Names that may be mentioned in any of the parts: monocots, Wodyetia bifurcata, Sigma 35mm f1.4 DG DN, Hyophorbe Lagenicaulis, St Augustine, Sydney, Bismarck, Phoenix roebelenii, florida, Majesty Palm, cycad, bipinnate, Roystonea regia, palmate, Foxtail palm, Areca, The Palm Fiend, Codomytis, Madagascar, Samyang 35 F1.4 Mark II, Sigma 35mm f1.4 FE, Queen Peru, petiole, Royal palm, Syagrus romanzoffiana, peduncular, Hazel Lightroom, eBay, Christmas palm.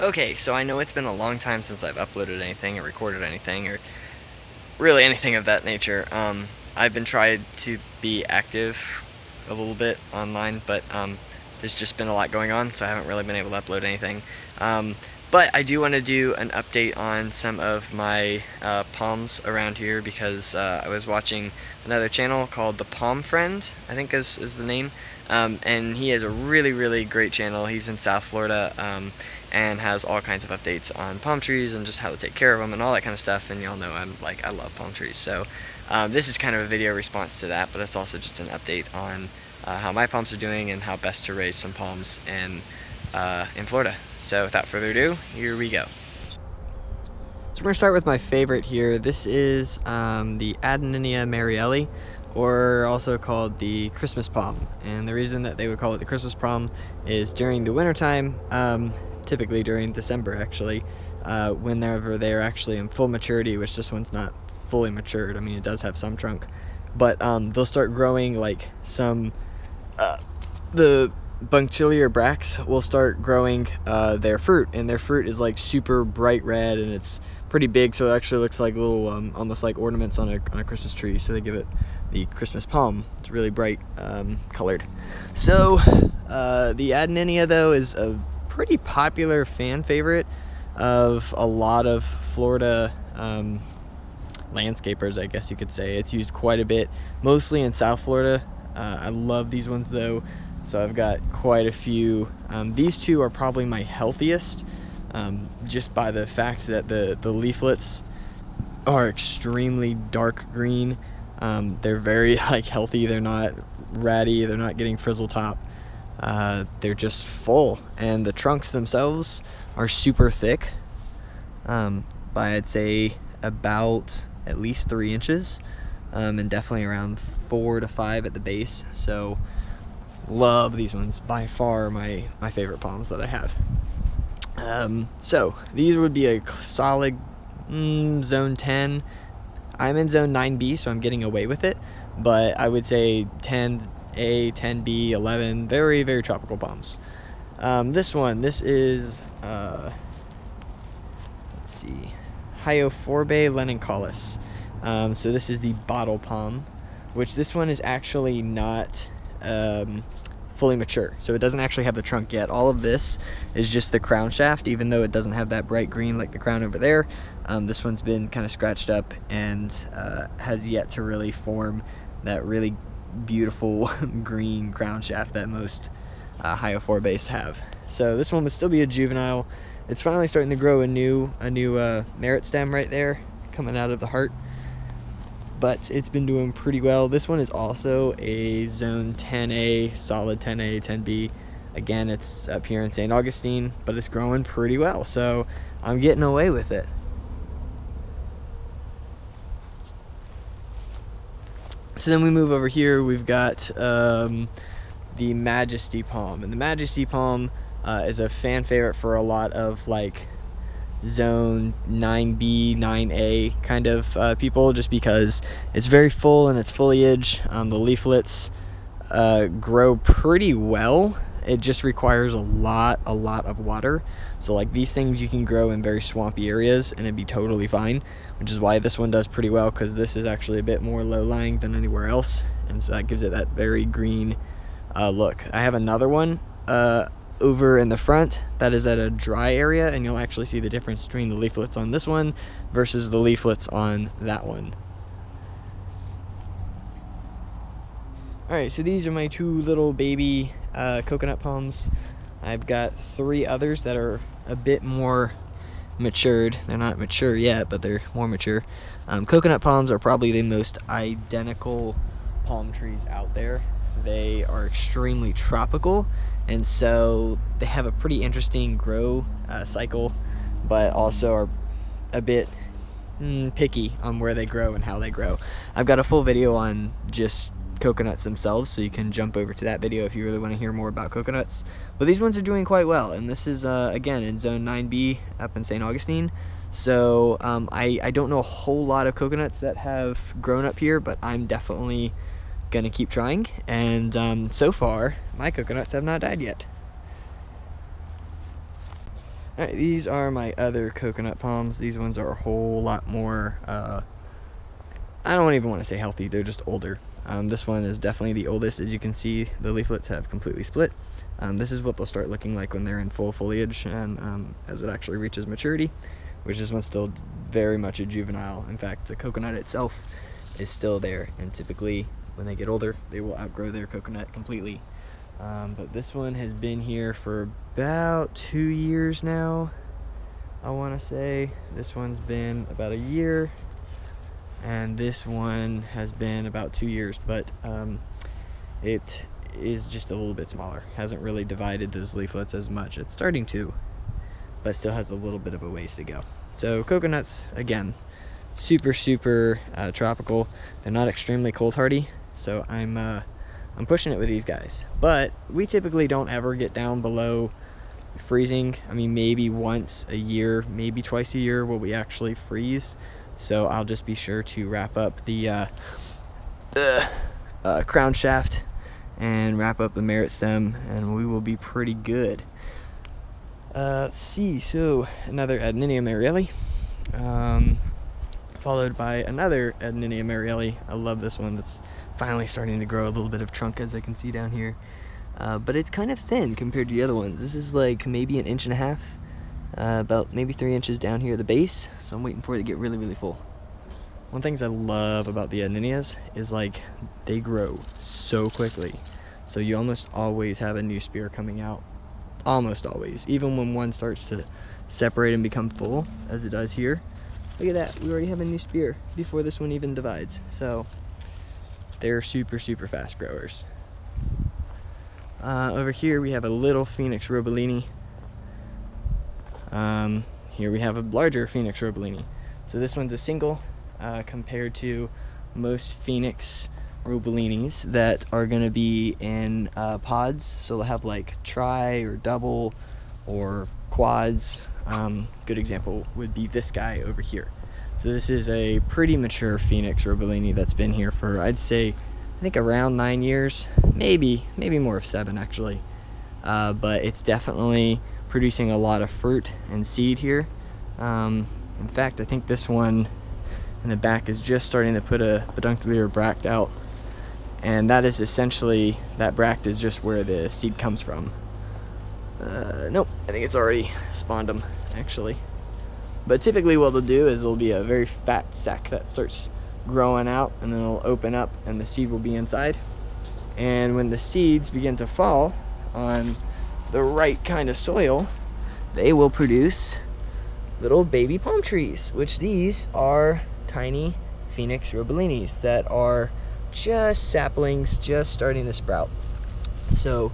Okay, so I know it's been a long time since I've uploaded anything or recorded anything or really anything of that nature. I've been trying to be active a little bit online, but there's just been a lot going on, so I haven't really been able to upload anything. But I do want to do an update on some of my palms around here because I was watching another channel called The Palm Fiend, I think is the name, and he has a really, really great channel. He's in South Florida and has all kinds of updates on palm trees and just how to take care of them and all that kind of stuff, and y'all know I love palm trees, so this is kind of a video response to that, but it's also just an update on how my palms are doing and how best to raise some palms in Florida. So without further ado, here we go. So I'm going to start with my favorite here. This is the Adenanthera Marielli, or also called the Christmas palm. And the reason that they would call it the Christmas palm is during the wintertime, typically during December actually, whenever they're actually in full maturity, which this one's not fully matured. I mean, it does have some trunk, but they'll start growing like some, the punctiliar bracts will start growing their fruit, and their fruit is like super bright red and it's pretty big, so it actually looks like little almost like ornaments on a Christmas tree, so they give it the Christmas palm. It's really bright colored. So the Adenanthera though is a pretty popular fan favorite of a lot of Florida landscapers, I guess you could say. It's used quite a bit, mostly in South Florida. I love these ones though. So I've got quite a few. These two are probably my healthiest, just by the fact that the leaflets are extremely dark green. They're very like healthy. They're not ratty. They're not getting frizzle top. They're just full, and the trunks themselves are super thick. By I'd say about at least 3 inches, and definitely around 4 to 5 at the base. So. Love these ones, by far my favorite palms that I have. So these would be a solid zone 10. I'm in zone 9B, so I'm getting away with it, but I would say 10A, 10B, 11, very, very tropical palms. This is, let's see, Hyophorbe Lagenicaulis. So this is the bottle palm, which this one is actually not fully mature, so it doesn't actually have the trunk yet. All of this is just the crown shaft, even though it doesn't have that bright green like the crown over there. This one's been kind of scratched up and has yet to really form that really beautiful green crown shaft that most Hyophorbe have. So this one would still be a juvenile. It's finally starting to grow a new merit stem right there coming out of the heart, but it's been doing pretty well. This one is also a zone 10A, solid 10A, 10B. Again, it's up here in St. Augustine, but it's growing pretty well, so I'm getting away with it. So then we move over here, we've got the Majesty palm. And the Majesty palm is a fan favorite for a lot of like zone 9B, 9A kind of people, just because it's very full in its foliage. The leaflets grow pretty well. It just requires a lot of water. So like these things you can grow in very swampy areas and it'd be totally fine, which is why this one does pretty well, because this is actually a bit more low-lying than anywhere else, and so that gives it that very green look. I have another one over in the front that is at a dry area, and you'll actually see the difference between the leaflets on this one versus the leaflets on that one. Alright, so these are my two little baby coconut palms. I've got 3 others that are a bit more matured. They're not mature yet, but they're more mature. Coconut palms are probably the most identical palm trees out there. They are extremely tropical, and so they have a pretty interesting grow cycle, but also are a bit picky on where they grow and how they grow. I've got a full video on just coconuts themselves, so you can jump over to that video if you really want to hear more about coconuts. But these ones are doing quite well, and this is again in zone 9B up in St. Augustine. So I don't know a whole lot of coconuts that have grown up here, but I'm definitely gonna keep trying, and so far my coconuts have not died yet. Alright, these are my other coconut palms. These ones are a whole lot more, I don't even want to say healthy, they're just older. This one is definitely the oldest. As you can see, the leaflets have completely split. This is what they'll start looking like when they're in full foliage and as it actually reaches maturity, which this one's still very much a juvenile. In fact, the coconut itself is still there, and typically when they get older, they will outgrow their coconut completely. But this one has been here for about 2 years now, I want to say. This one's been about a year, and this one has been about 2 years, but it is just a little bit smaller. Hasn't really divided those leaflets as much. It's starting to, but still has a little bit of a ways to go. So coconuts, again, super tropical. They're not extremely cold hardy, so I'm pushing it with these guys, but we typically don't ever get down below freezing. I mean, maybe once a year, maybe twice a year will we actually freeze. So I'll just be sure to wrap up the crown shaft and wrap up the merit stem, and we will be pretty good. Let's see, so another Adenanthera Marielli, followed by another Adenanthera Marielli. I love this one. That's finally starting to grow a little bit of trunk, as I can see down here, but it's kind of thin compared to the other ones. This is like maybe 1.5 inches, about maybe 3 inches down here at the base, so I'm waiting for it to get really full. One of the things I love about the Adenantheras is like they grow so quickly, so you almost always have a new spear coming out, almost always, even when one starts to separate and become full as it does here. Look at that, we already have a new spear before this one even divides. So they're super fast growers. Over here we have a little Phoenix roebelenii. Here we have a larger Phoenix roebelenii. So this one's a single compared to most Phoenix roebeleniis that are going to be in pods. So they'll have like tri or double or quads. Good example would be this guy over here. So this is a pretty mature Phoenix roebelenii that's been here for, I'd say, I think around 9 years, maybe more of 7 actually. But it's definitely producing a lot of fruit and seed here. In fact, I think this one in the back is just starting to put a peduncular bract out. And that is essentially, that bract is just where the seed comes from. Nope, I think it's already spawned them actually. But typically what they'll do is there'll be a very fat sac that starts growing out, and then it'll open up and the seed will be inside. And when the seeds begin to fall on the right kind of soil, they will produce little baby palm trees, which these are tiny Phoenix roebeleniis that are just saplings, just starting to sprout. So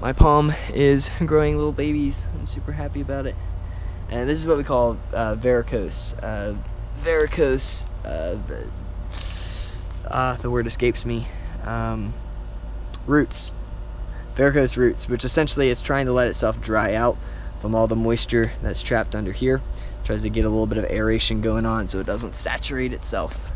my palm is growing little babies. I'm super happy about it. And this is what we call varicose. The word escapes me. Roots. Varicose roots, which essentially it's trying to let itself dry out from all the moisture that's trapped under here. It tries to get a little bit of aeration going on so it doesn't saturate itself.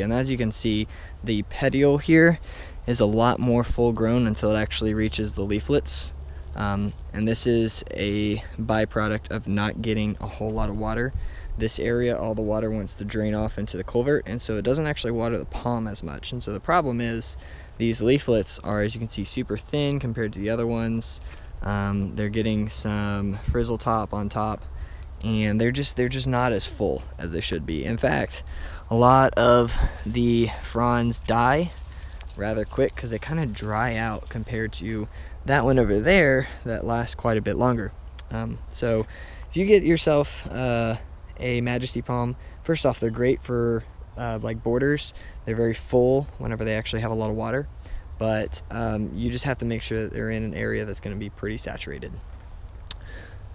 And as you can see, the petiole here is a lot more full grown until it actually reaches the leaflets. And this is a byproduct of not getting a whole lot of water. This area, all the water wants to drain off into the culvert, and so it doesn't actually water the palm as much. And so the problem is these leaflets are, as you can see, super thin compared to the other ones. They're getting some frizzle top on top, and they're just not as full as they should be. In fact, a lot of the fronds die rather quick because they kind of dry out compared to that one over there that lasts quite a bit longer. So if you get yourself a Majesty palm, first off, they're great for like borders. They're very full whenever they actually have a lot of water, but you just have to make sure that they're in an area that's going to be pretty saturated.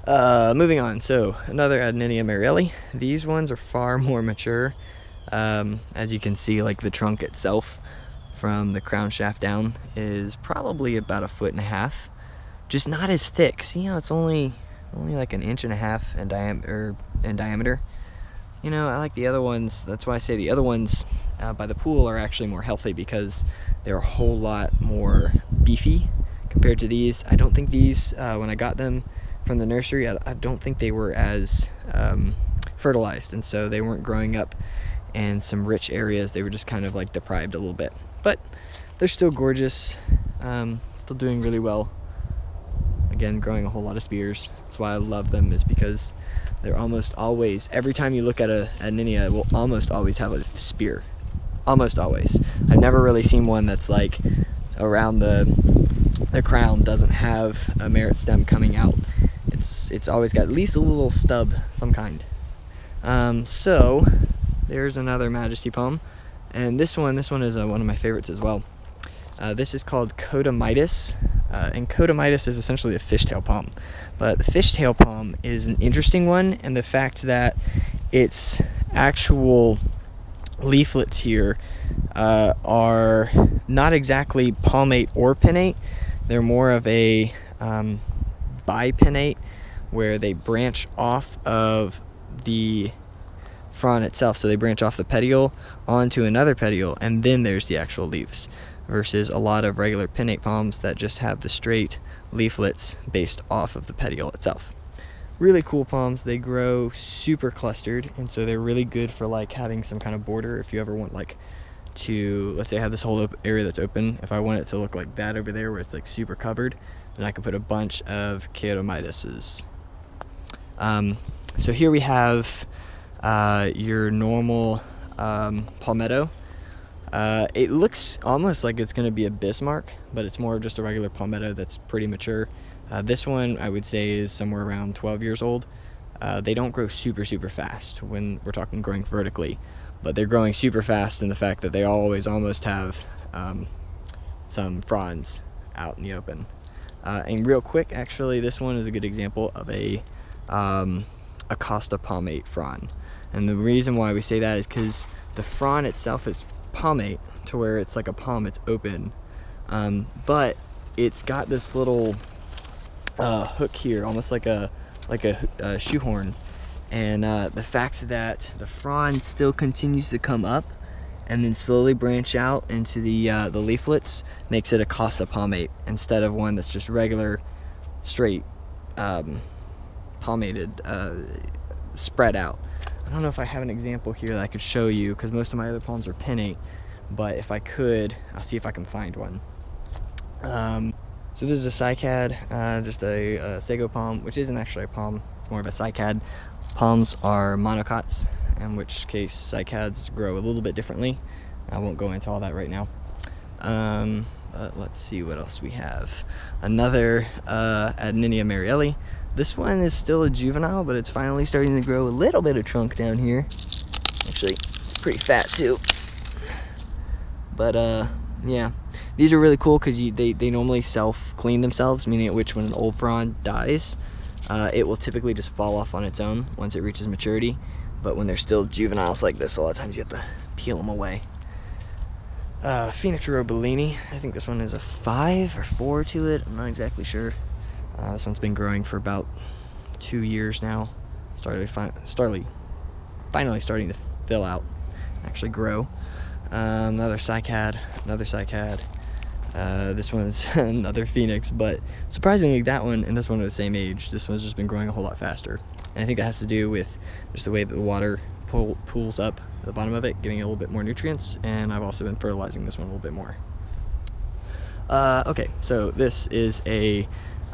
Moving on, so another Adenanthera Marielli. These ones are far more mature. As you can see, like the trunk itself from the crown shaft down is probably about 1.5 feet, just not as thick. See how it's only like 1.5 inches in diameter. You know, I like the other ones. That's why I say the other ones by the pool are actually more healthy, because they're a whole lot more beefy compared to these. I don't think these, when I got them from the nursery, I don't think they were as fertilized, and so they weren't growing up in some rich areas. They were just kind of like deprived a little bit, but they're still gorgeous, still doing really well. Again, growing a whole lot of spears. That's why I love them, is because they're almost always, every time you look at a Ninia, it will almost always have a spear. Almost always. I've never really seen one that's like around the crown doesn't have a merit stem coming out. It's always got at least a little stub, some kind. So there's another Majesty palm, and this one is one of my favorites as well. This is called Codomytis. And Codomytis is essentially a fishtail palm. But the fishtail palm is an interesting one, and the fact that its actual leaflets here are not exactly palmate or pinnate. They're more of a bipinnate, where they branch off of the frond itself. So they branch off the petiole onto another petiole, and then there's the actual leaves. Versus a lot of regular pinnate palms that just have the straight leaflets based off of the petiole itself. Really cool palms. They grow super clustered, and so they're really good for like having some kind of border. If you ever want like to, let's say I have this whole area that's open, if I want it to look like that over there where it's like super covered, then I can put a bunch of Codomytises. So here we have your normal palmetto. It looks almost like it's going to be a Bismarck, but it's more of just a regular palmetto that's pretty mature. This one I would say is somewhere around 12 years old. They don't grow super fast when we're talking growing vertically, but they're growing super fast in the fact that they always almost have some fronds out in the open. And real quick, actually, this one is a good example of a Acosta palmate frond. And the reason why we say that is because the frond itself is palmate, to where it's like a palm, it's open, but it's got this little hook here, almost like a shoehorn, and the fact that the frond still continues to come up and then slowly branch out into the leaflets makes it a Acosta palmate instead of one that's just regular straight palmated, spread out. I don't know if I have an example here that I could show you, because most of my other palms are pinnate, but if I could, I'll see if I can find one. So this is a cycad, just a sago palm, which isn't actually a palm, it's more of a cycad. Palms are monocots, in which case cycads grow a little bit differently. I won't go into all that right now. But let's see what else we have. Another Adenanthera Marielli. This one is still a juvenile, but it's finally starting to grow a little bit of trunk down here. Actually, it's pretty fat too. But yeah, these are really cool because they normally self-clean themselves, meaning at which when an old frond dies, it will typically just fall off on its own once it reaches maturity. But when they're still juveniles like this, a lot of times you have to peel them away. Phoenix roebelenii, I think this one is a 5 or 4 to it, I'm not exactly sure. This one's been growing for about 2 years now. Finally starting to fill out, actually grow. Another cycad. This one's another Phoenix, but surprisingly that one and this one are the same age. This one's just been growing a whole lot faster. And I think that has to do with just the way that the water pools up at the bottom of it, getting a little bit more nutrients, and I've also been fertilizing this one a little bit more. Okay, so this is a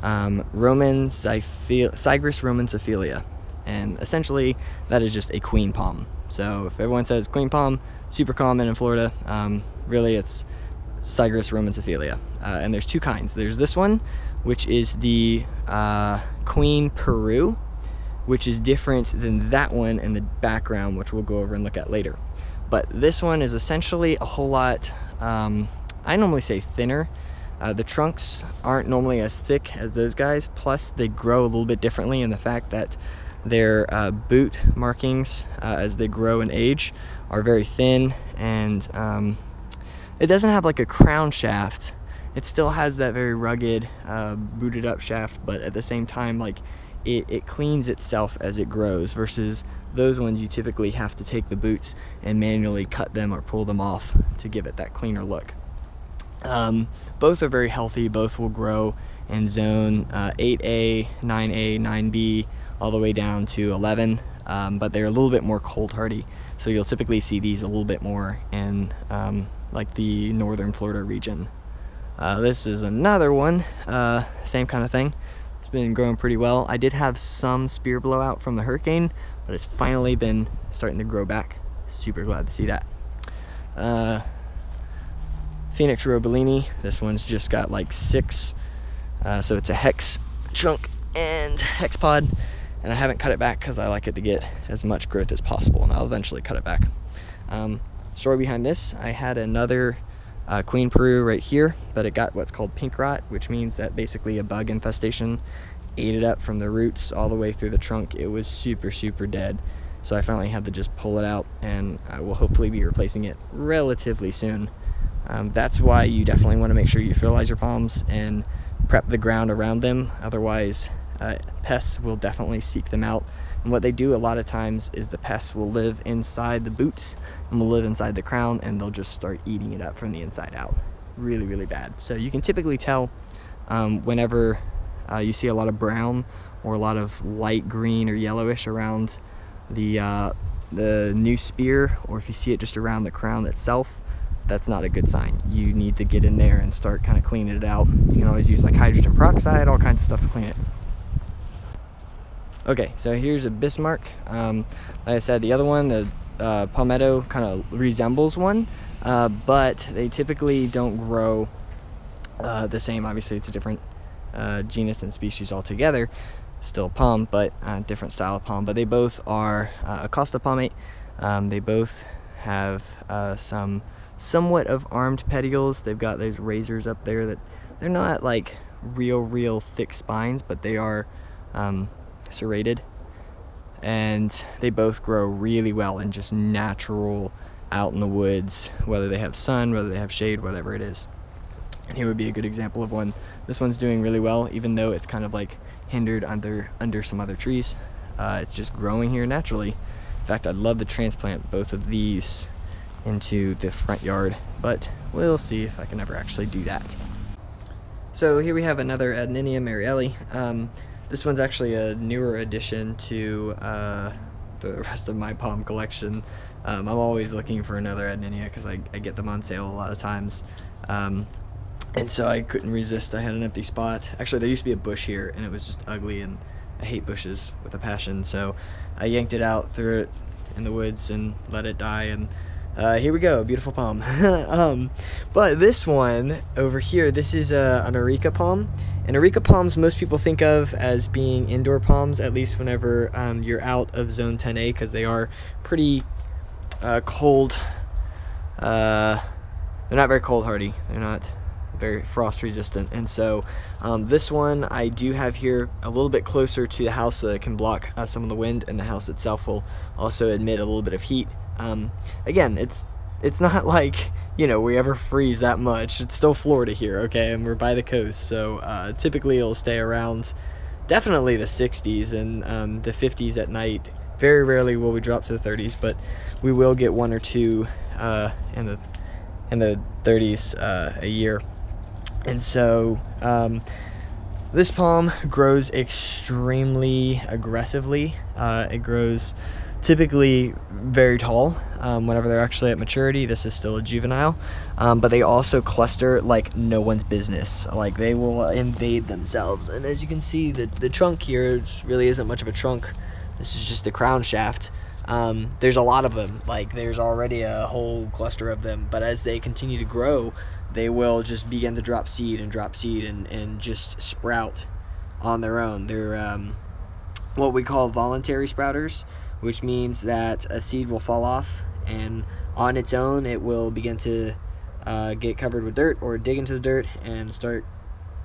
Syagrus romanzoffiana, and essentially that is just a queen palm. So if everyone says queen palm, super common in Florida, really it's Syagrus romanzoffiana. And there's two kinds. There's this one, which is the Queen Peru, which is different than that one in the background, which we'll go over and look at later. But this one is essentially a whole lot, I normally say thinner. The trunks aren't normally as thick as those guys, plus they grow a little bit differently in the fact that their boot markings as they grow and age are very thin, and it doesn't have like a crown shaft. It still has that very rugged booted up shaft, but at the same time, like it cleans itself as it grows, versus those ones you typically have to take the boots and manually cut them or pull them off to give it that cleaner look. Both are very healthy. Both will grow in zone 8A, 9A, 9B, all the way down to 11, but they're a little bit more cold hardy. So you'll typically see these a little bit more in like the northern Florida region. This is another one, same kind of thing. It's been growing pretty well. I did have some spear blowout from the hurricane, but it's finally been starting to grow back. Super glad to see that. Phoenix roebelenii, this one's just got like 6, so it's a hex trunk and hex pod. And I haven't cut it back because I like it to get as much growth as possible, and I'll eventually cut it back. Story behind this, I had another Queen Peru right here, but it got what's called pink rot, which means that basically a bug infestation ate it up from the roots all the way through the trunk. It was super, super dead. So I finally had to just pull it out, and I will hopefully be replacing it relatively soon. That's why you definitely want to make sure you fertilize your palms and prep the ground around them. Otherwise, pests will definitely seek them out, and what they do a lot of times is the pests will live inside the boots and will live inside the crown, and they'll just start eating it up from the inside out. Really, really bad. So you can typically tell whenever you see a lot of brown or a lot of light green or yellowish around the new spear, or if you see it just around the crown itself, that's not a good sign. You need to get in there and start kind of cleaning it out. You can always use like hydrogen peroxide, all kinds of stuff to clean it. Okay, so here's a Bismarck. Like I said, the other one, the palmetto, kind of resembles one, but they typically don't grow the same. Obviously, it's a different genus and species altogether. Still palm, but different style of palm. But they both are Acosta palmate. They both have somewhat of armed petioles. They've got those razors up there that they're not like real thick spines, but they are serrated, and they both grow really well and just natural out in the woods, whether they have sun, whether they have shade, whatever it is. And here would be a good example of one. This one's doing really well, even though it's kind of like hindered under some other trees. It's just growing here naturally. In fact, I'd love to transplant both of these into the front yard, but we'll see if I can ever actually do that. So here we have another Adenanthera Marielli. This one's actually a newer addition to the rest of my palm collection. I'm always looking for another Adenanthera because I get them on sale a lot of times. And so I couldn't resist. I had an empty spot. Actually, there used to be a bush here, and it was just ugly, and I hate bushes with a passion. So I yanked it out, threw it in the woods, and let it die. And here we go, beautiful palm. But this one over here, this is an Areca palm. And Areca palms, most people think of as being indoor palms, at least whenever you're out of zone 10A, because they are pretty cold. They're not very cold hardy. They're not very frost resistant. And so this one I do have here a little bit closer to the house so that it can block some of the wind, and the house itself will also admit a little bit of heat. Again, it's not like, you know, we ever freeze that much. It's still Florida here, okay, and we're by the coast, so typically it'll stay around definitely the 60s and the 50s at night. Very rarely will we drop to the 30s, but we will get one or two in the 30s a year. And so this palm grows extremely aggressively. It grows typically very tall whenever they're actually at maturity. This is still a juvenile, but they also cluster like no one's business. Like, they will invade themselves, and as you can see, the trunk here really isn't much of a trunk. This is just the crown shaft. There's a lot of them. Like, there's already a whole cluster of them, but as they continue to grow, they will just begin to drop seed and drop seed and just sprout on their own. They're what we call voluntary sprouters, which means that a seed will fall off, and on its own it will begin to get covered with dirt or dig into the dirt and start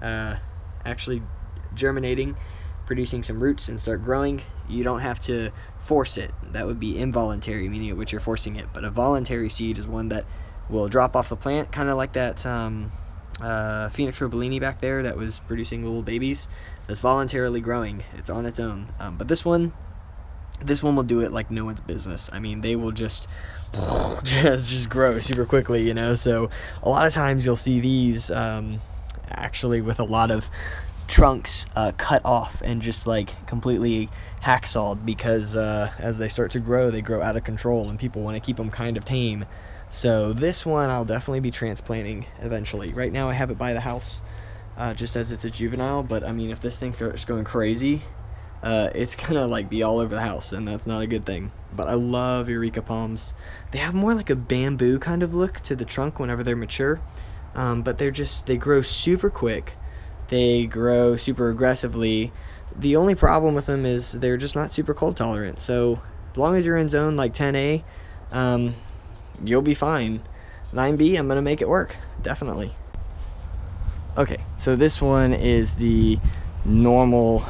actually germinating, producing some roots, and start growing. You don't have to force it. That would be involuntary, meaning at which you're forcing it. But a voluntary seed is one that will drop off the plant, kind of like that Phoenix roebelenii back there that was producing little babies. That's voluntarily growing. It's on its own. But this one This one will do it like no one's business. I mean, they will just grow super quickly, you know. So a lot of times you'll see these actually with a lot of trunks cut off and just like completely hacksawed, because as they start to grow, they grow out of control and people want to keep them kind of tame. So this one I'll definitely be transplanting eventually. Right now I have it by the house just as it's a juvenile, but I mean, if this thing starts going crazy, it's gonna like be all over the house, and that's not a good thing. But I love Areca palms. They have more like a bamboo kind of look to the trunk whenever they're mature, but they grow super quick, they grow super aggressively. The only problem with them is they're just not super cold tolerant, so as long as you're in zone like 10A, you'll be fine. 9B, I'm gonna make it work, definitely. Okay, so this one is the normal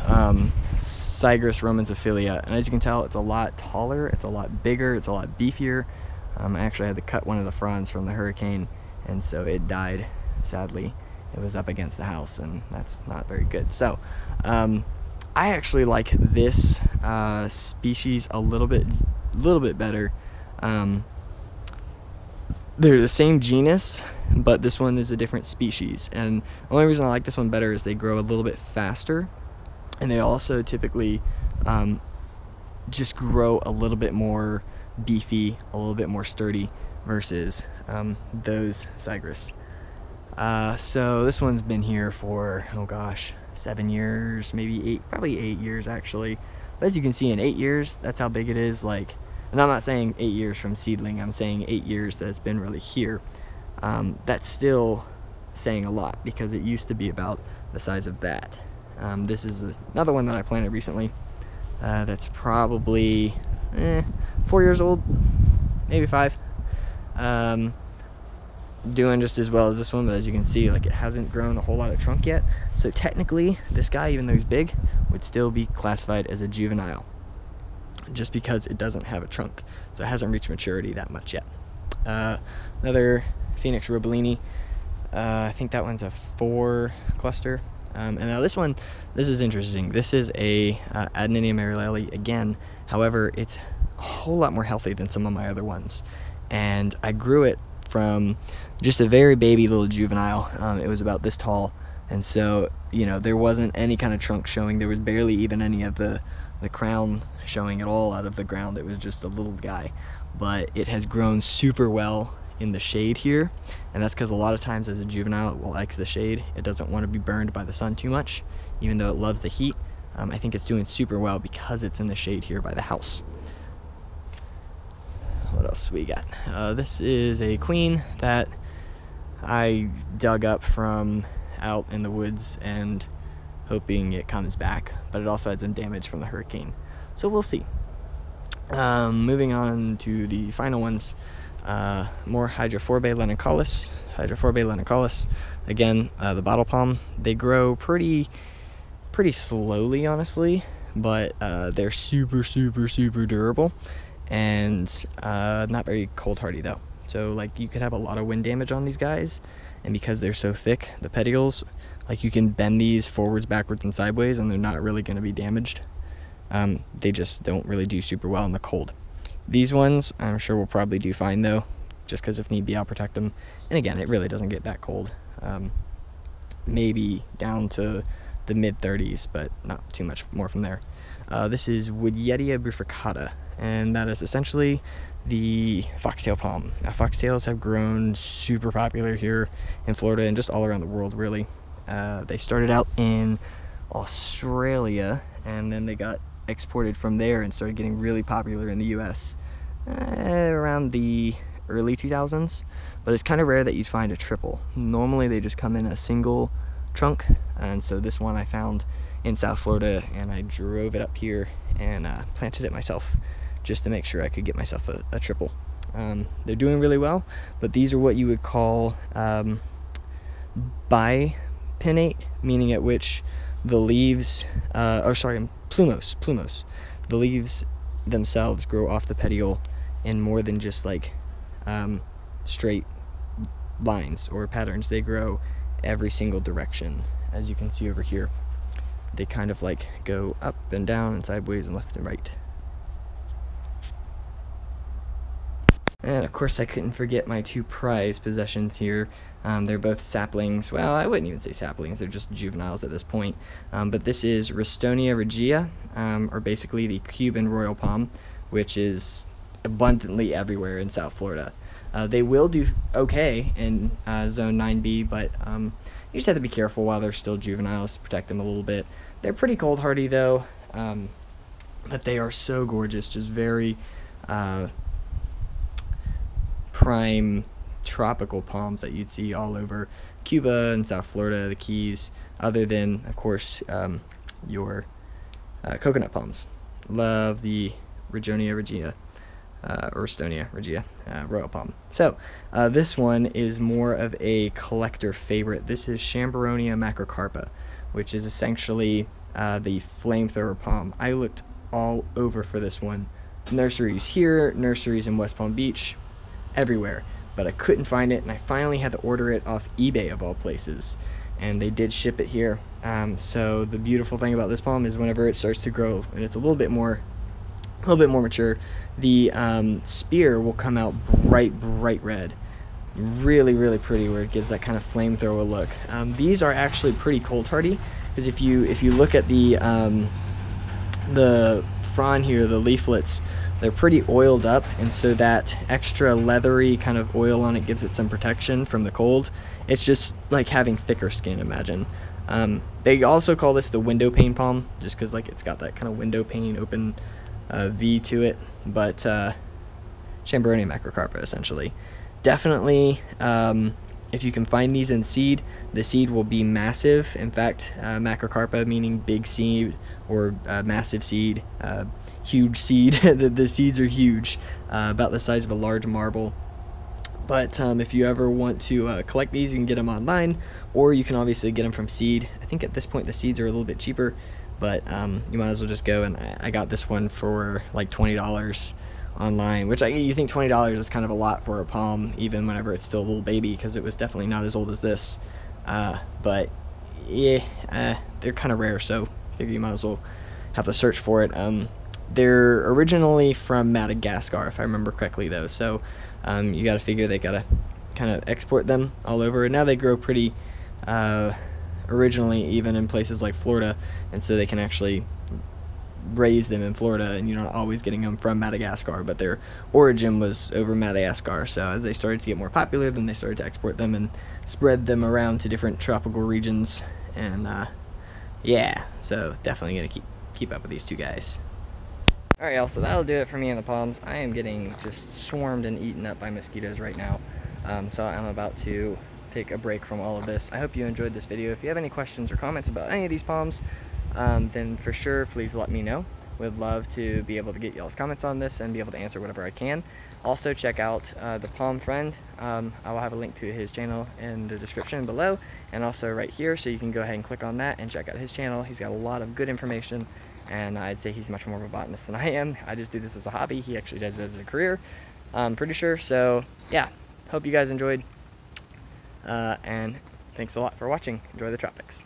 Syagrus romanzoffiana, and as you can tell, it's a lot taller, it's a lot bigger, it's a lot beefier. I actually had to cut one of the fronds from the hurricane, and so it died, sadly. It was up against the house, and that's not very good. So I actually like this species a little bit better. They're the same genus, but this one is a different species, and the only reason I like this one better is they grow a little bit faster, and they also typically just grow a little bit more beefy, a little bit more sturdy versus those Syagrus. So this one's been here for, oh gosh, 7 years, maybe eight, probably 8 years actually. But as you can see, in 8 years, that's how big it is. Like, and I'm not saying 8 years from seedling, I'm saying 8 years that it's been really here. That's still saying a lot, because it used to be about the size of that. This is another one that I planted recently that's probably 4 years old, maybe 5. Doing just as well as this one, but as you can see, like, it hasn't grown a whole lot of trunk yet, so technically this guy, even though he's big, would still be classified as a juvenile just because it doesn't have a trunk, so it hasn't reached maturity that much yet. Another Phoenix roebelenii, I think that one's a 4 cluster, and now this is interesting. This is a Adenanthera Marielli again, however it's a whole lot more healthy than some of my other ones, and I grew it from just a very baby little juvenile. It was about this tall, and so, you know, there wasn't any kind of trunk showing. There was barely even any of the crown showing at all out of the ground. It was just a little guy, but it has grown super well in the shade here, and that's because a lot of times as a juvenile it likes the shade. It doesn't want to be burned by the sun too much, even though it loves the heat. I think it's doing super well because it's in the shade here by the house. What else we got? This is a queen that I dug up from out in the woods and hoping it comes back, but it also had some damage from the hurricane, so we'll see. Moving on to the final ones, more Hyophorbe Lagenicaulis. Hyophorbe Lagenicaulis, again, the bottle palm. They grow pretty slowly, honestly, but they're super durable, and not very cold hardy though, so like you could have a lot of wind damage on these guys, and because they're so thick, the petioles, like you can bend these forwards, backwards, and sideways, and they're not really going to be damaged. They just don't really do super well in the cold. These ones I'm sure will probably do fine though, just because if need be I'll protect them, and again it really doesn't get that cold, maybe down to the mid 30s, but not too much more from there. This is Wodyetia bifurcata, and that is essentially the foxtail palm. Now, foxtails have grown super popular here in Florida and just all around the world, really. They started out in Australia, and then they got exported from there and started getting really popular in the US around the early 2000s, but it's kind of rare that you'd find a triple. Normally they just come in a single trunk, and so this one I found in South Florida, and I drove it up here and planted it myself just to make sure I could get myself a triple. They're doing really well, but these are what you would call bipinnate, meaning at which the leaves plumose. The leaves themselves grow off the petiole in more than just like straight lines or patterns. They grow every single direction, as you can see over here. They kind of like go up and down and sideways and left and right. And of course I couldn't forget my two prize possessions here. They're both saplings. Well, I wouldn't even say saplings, they're just juveniles at this point. But this is Roystonea regia, or basically the Cuban royal palm, which is abundantly everywhere in South Florida. They will do okay in Zone 9B, but you just have to be careful while they're still juveniles, protect them a little bit. They're pretty cold hardy though, but they are so gorgeous, just very prime tropical palms that you'd see all over Cuba and South Florida, the Keys, other than, of course, your coconut palms. Love the Roystonea regia. Royal palm. So this one is more of a collector favorite. This is Chambeyronia macrocarpa, which is essentially the flamethrower palm. I looked all over for this one. Nurseries here, nurseries in West Palm Beach, everywhere, but I couldn't find it, and I finally had to order it off eBay of all places, and they did ship it here. So the beautiful thing about this palm is whenever it starts to grow and it's a little bit more mature, the spear will come out bright red, really pretty, where it gives that kind of flamethrower look. These are actually pretty cold hardy, because if you look at the frond here, the leaflets, they're pretty oiled up, and so that extra leathery kind of oil on it gives it some protection from the cold. It's just like having thicker skin, imagine. They also call this the window pane palm, just because like it's got that kind of window pane open V to it, but Chambeyronia macrocarpa essentially. Definitely, if you can find these in seed, the seed will be massive. In fact, macrocarpa meaning big seed or massive seed, huge seed. the seeds are huge, about the size of a large marble. But if you ever want to collect these, you can get them online, or you can obviously get them from seed. I think at this point the seeds are a little bit cheaper, but you might as well just go, and I got this one for like $20 online, which you think $20 is kind of a lot for a palm, even whenever it's still a little baby, because it was definitely not as old as this. But yeah, they're kind of rare, so I figure you might as well have to search for it. They're originally from Madagascar, if I remember correctly, though, so you got to figure they got to kind of export them all over, and now they grow pretty... originally even in places like Florida, and so they can actually raise them in Florida, and you're not always getting them from Madagascar, but their origin was over Madagascar. So as they started to get more popular, then they started to export them and spread them around to different tropical regions, and yeah, so definitely gonna keep up with these two guys. Alright y'all, so that'll do it for me and the palms. I am getting just swarmed and eaten up by mosquitoes right now, so I'm about to take a break from all of this. I hope you enjoyed this video. If you have any questions or comments about any of these palms, then for sure please let me know. Would love to be able to get y'all's comments on this and be able to answer whatever I can. Also check out The Palm Fiend. I will have a link to his channel in the description below, and also right here, so you can go ahead and click on that and check out his channel. He's got a lot of good information, and I'd say he's much more of a botanist than I am. I just do this as a hobby. He actually does it as a career, I'm pretty sure. So yeah, hope you guys enjoyed. And thanks a lot for watching. Enjoy the tropics.